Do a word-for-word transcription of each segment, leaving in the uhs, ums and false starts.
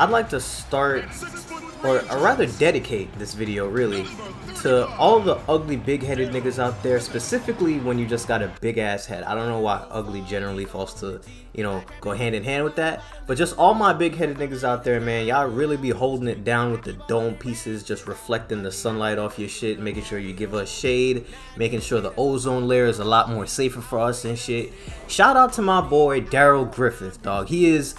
I'd like to start, or, or rather dedicate this video really, to all the ugly big-headed niggas out there, specifically when you just got a big-ass head. I don't know why ugly generally falls to, you know, go hand in hand with that, but just all my big-headed niggas out there, man, y'all really be holding it down with the dome pieces, just reflecting the sunlight off your shit, making sure you give us shade, making sure the ozone layer is a lot more safer for us and shit. Shout out to my boy Darrell Griffith, dog. He is,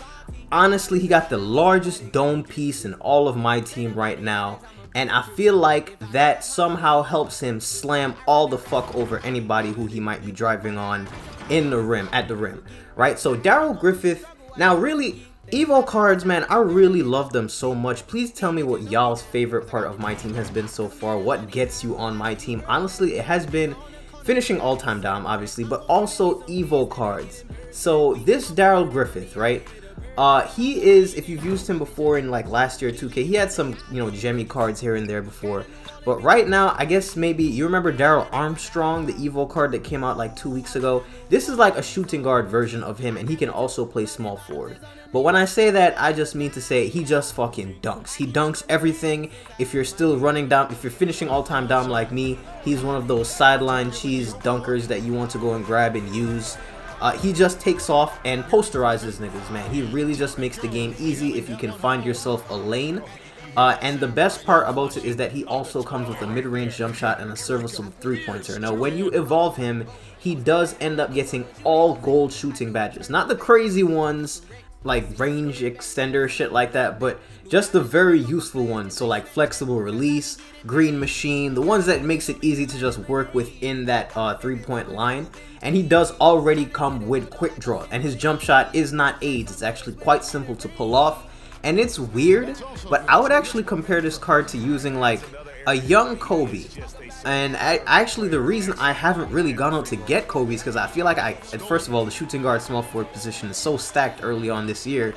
honestly, he got the largest dome piece in all of my team right now, and I feel like that somehow helps him slam all the fuck over anybody who he might be driving on in the rim, at the rim, right? So Darrell Griffith, now really, Evo cards, man, I really love them so much. Please tell me what y'all's favorite part of my team has been so far, what gets you on my team. Honestly, it has been finishing all-time Dom, obviously, but also Evo cards. So this Darrell Griffith, right? Uh, he is, if you've used him before in like last year two K, he had some, you know, Jemmy cards here and there before. But right now, I guess maybe you remember Darrell Armstrong, the Evo card that came out like two weeks ago. This is like a shooting guard version of him, and he can also play small forward. But when I say that, I just mean to say he just fucking dunks. He dunks everything. If you're still running Dom, if you're finishing all-time Dom like me, he's one of those sideline cheese dunkers that you want to go and grab and use. Uh, he just takes off and posterizes niggas, man. He really just makes the game easy if you can find yourself a lane. Uh, and the best part about it is that he also comes with a mid-range jump shot and a serviceable three-pointer. Now, when you evolve him, he does end up getting all gold shooting badges. Not the crazy ones, like range extender, shit like that, but just the very useful ones. So, like, flexible release, green machine, the ones that makes it easy to just work within that uh, three-point line. And he does already come with quick draw, and his jump shot is not AIDS. It's actually quite simple to pull off. And it's weird, but I would actually compare this card to using like a young Kobe. And I, actually the reason I haven't really gone out to get Kobe is because I feel like I, first of all, the shooting guard small forward position is so stacked early on this year.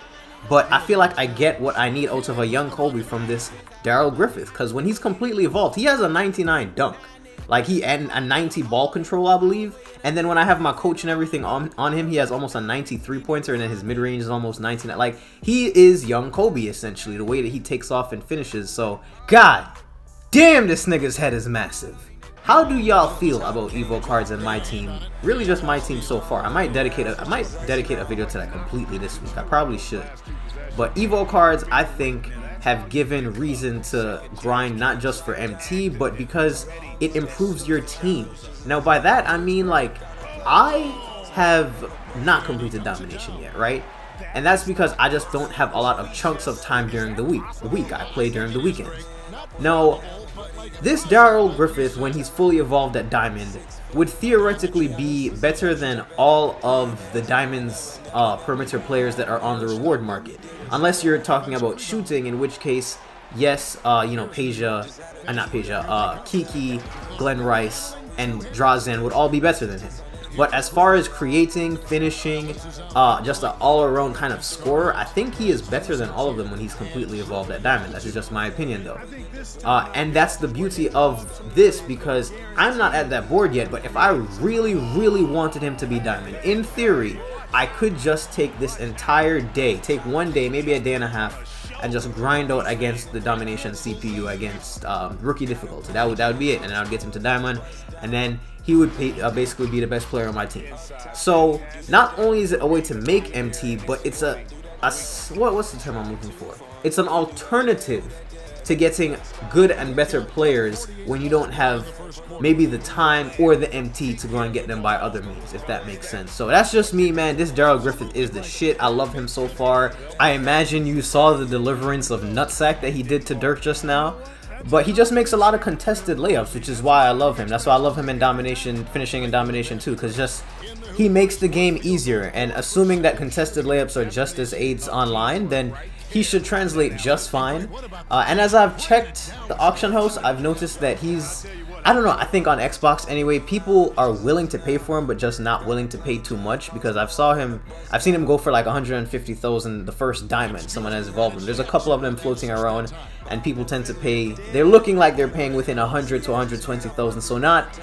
But I feel like I get what I need out of a young Kobe from this Darrell Griffith, because when he's completely evolved, he has a ninety-nine dunk. Like, he had a ninety ball control, I believe. And then when I have my coach and everything on, on him, he has almost a ninety-three pointer, and then his mid-range is almost ninety-nine. Like, he is young Kobe, essentially, the way that he takes off and finishes. So, God damn, this nigga's head is massive. How do y'all feel about Evo cards and my team? Really just my team so far. I might dedicate a, I might dedicate a video to that completely this week. I probably should. But Evo cards, I think, have given reason to grind, not just for M T, but because it improves your team. Now by that I mean, like, I have not completed domination yet, right? And that's because I just don't have a lot of chunks of time during the week. The week I play during the weekends. Now this Darrell Griffith, when he's fully evolved at Diamond, would theoretically be better than all of the Diamond's uh, perimeter players that are on the reward market. Unless you're talking about shooting, in which case, yes, uh, you know, Peja, uh, not Peja, uh, Kiki, Glenn Rice, and Drazen would all be better than him. But as far as creating, finishing, uh, just an all-around kind of scorer, I think he is better than all of them when he's completely evolved at Diamond. That's just my opinion, though. Uh, and that's the beauty of this, because I'm not at that board yet, but if I really, really wanted him to be Diamond, in theory, I could just take this entire day, take one day, maybe a day and a half, and just grind out against the domination C P U, against um, rookie difficulty. That would, that would be it, and I would get him to Diamond, and then he would pay, uh, basically be the best player on my team. So not only is it a way to make M T, but it's a, a what, what's the term I'm looking for? It's an alternative to getting good and better players when you don't have maybe the time or the M T to go and get them by other means, if that makes sense. So that's just me, man. This Darrell Griffith is the shit. I love him so far. I imagine you saw the deliverance of nutsack that he did to Dirk just now. But he just makes a lot of contested layups, which is why I love him. That's why I love him in domination, finishing in domination too, because just he makes the game easier. And assuming that contested layups are just as aids online, then he should translate just fine. Uh, and as I've checked the auction house, I've noticed that he's, I don't know, I think on Xbox anyway, people are willing to pay for him, but just not willing to pay too much, because I've saw him, I've seen him go for like one hundred fifty thousand the first Diamond, someone has evolved him. There's a couple of them floating around, and people tend to pay, they're looking like they're paying within one hundred to one hundred twenty thousand, so not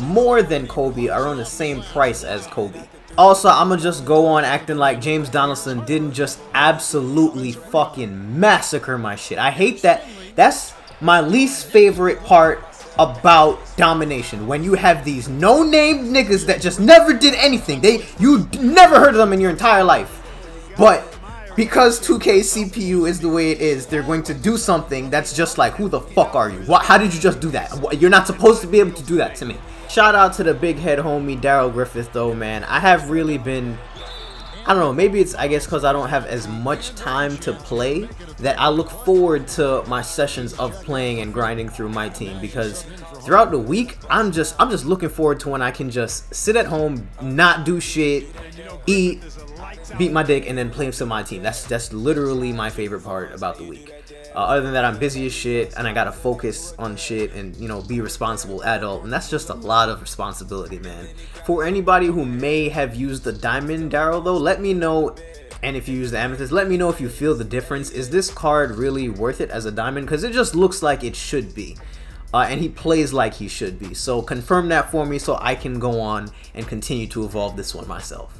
more than Kobe, around the same price as Kobe. Also, I'ma just go on acting like James Donaldson didn't just absolutely fucking massacre my shit. I hate that. That's my least favorite part about domination. When you have these no-name niggas that just never did anything. They you never heard of them in your entire life. But because two K C P U is the way it is, they're going to do something that's just like, who the fuck are you? What, how did you just do that? You're not supposed to be able to do that to me. Shout out to the big head homie Darrell Griffith though, man. I have really been, I don't know, maybe it's, I guess, because I don't have as much time to play, that I look forward to my sessions of playing and grinding through my team, because throughout the week, I'm just, I'm just looking forward to when I can just sit at home, not do shit, eat, beat my dick, and then play some of my team. That's, that's literally my favorite part about the week. Uh, other than that, I'm busy as shit, and I gotta focus on shit and, you know, be responsible adult, and that's just a lot of responsibility, man. For anybody who may have used the Diamond Darrell, though, let me know, and if you use the Amethyst, let me know if you feel the difference. Is this card really worth it as a Diamond? Because it just looks like it should be, uh, and he plays like he should be, so confirm that for me so I can go on and continue to evolve this one myself.